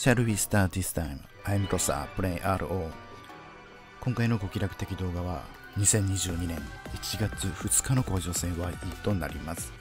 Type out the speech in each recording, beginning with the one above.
Shall we start this time? I'm Rosa, play RO. 今回のご気楽的動画は2022年1月2日の甲状腺 YE となります。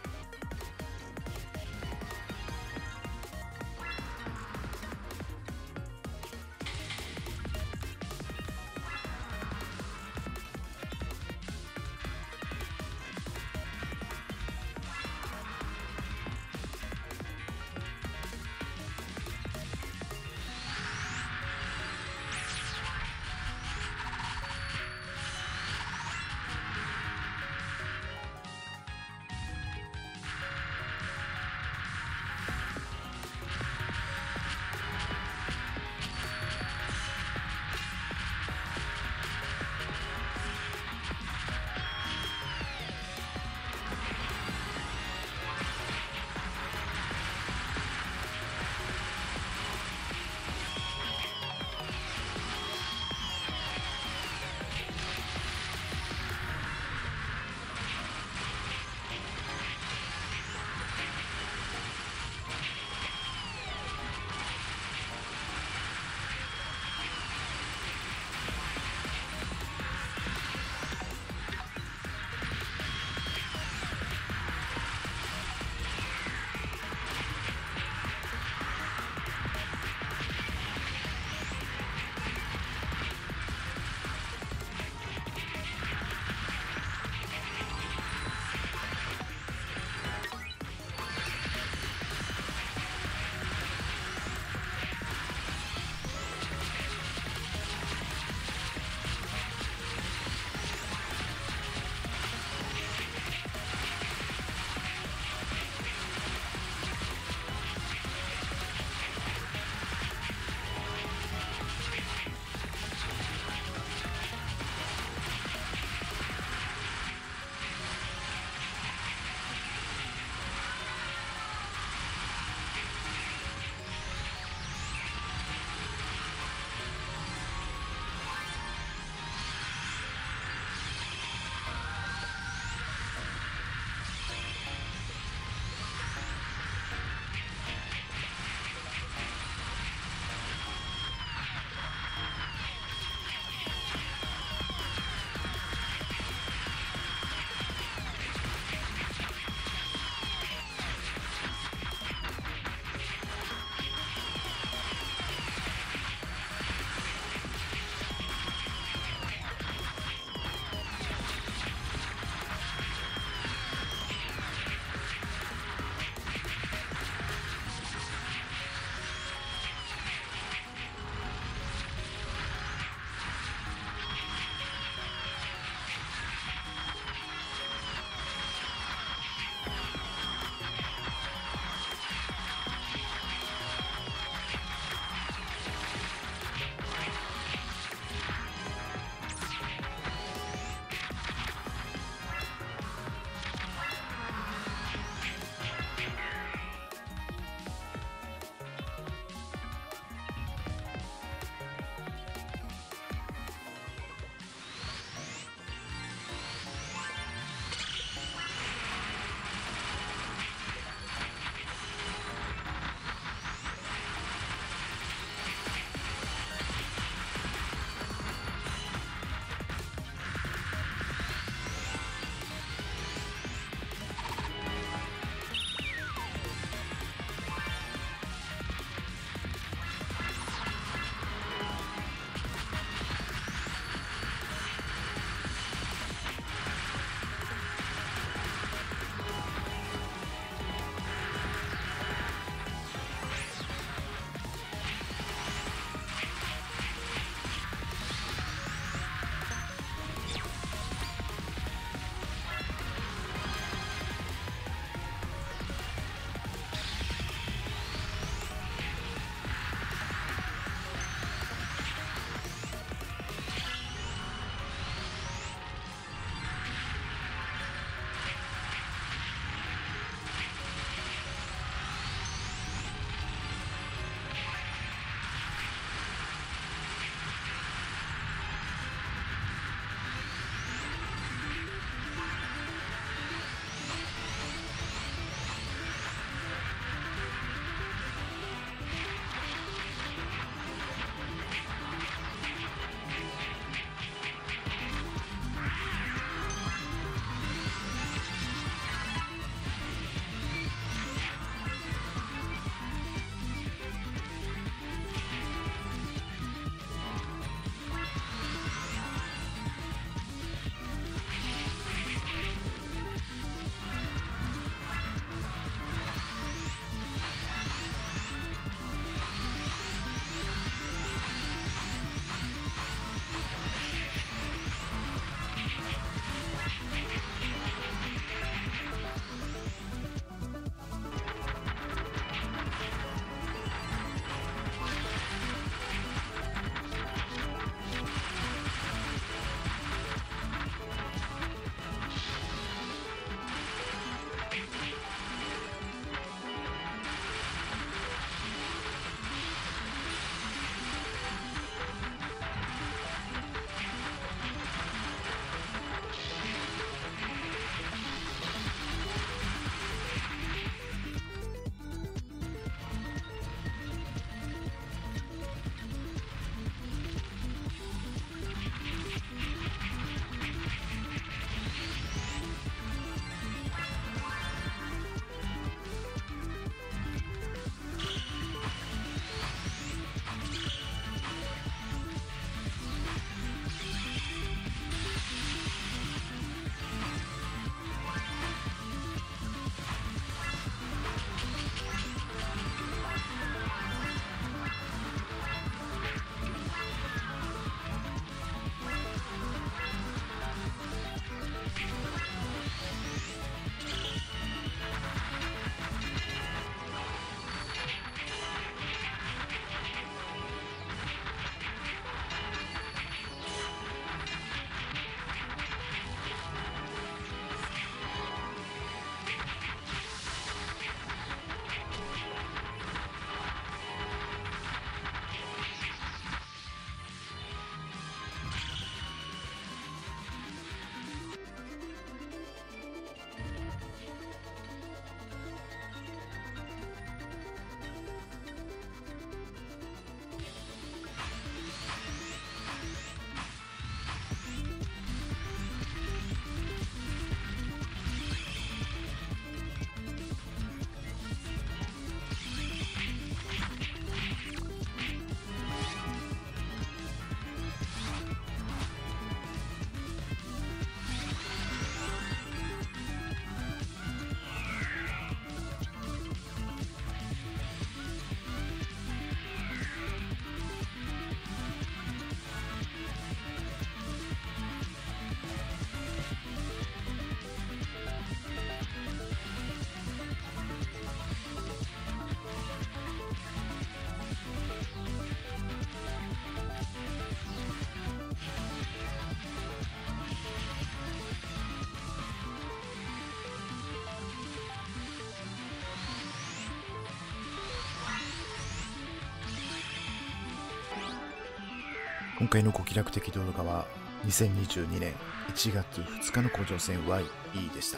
今回のご気楽的動画は2022年1月2日の甲状腺 YE でした。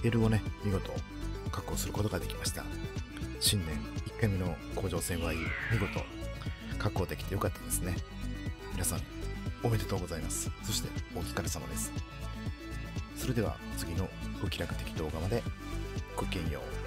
RO をね、見事確保することができました。新年1回目の甲状腺 YE、見事確保できてよかったですね。皆さん、おめでとうございます。そしてお疲れ様です。それでは次のご気楽的動画までごきげんよう。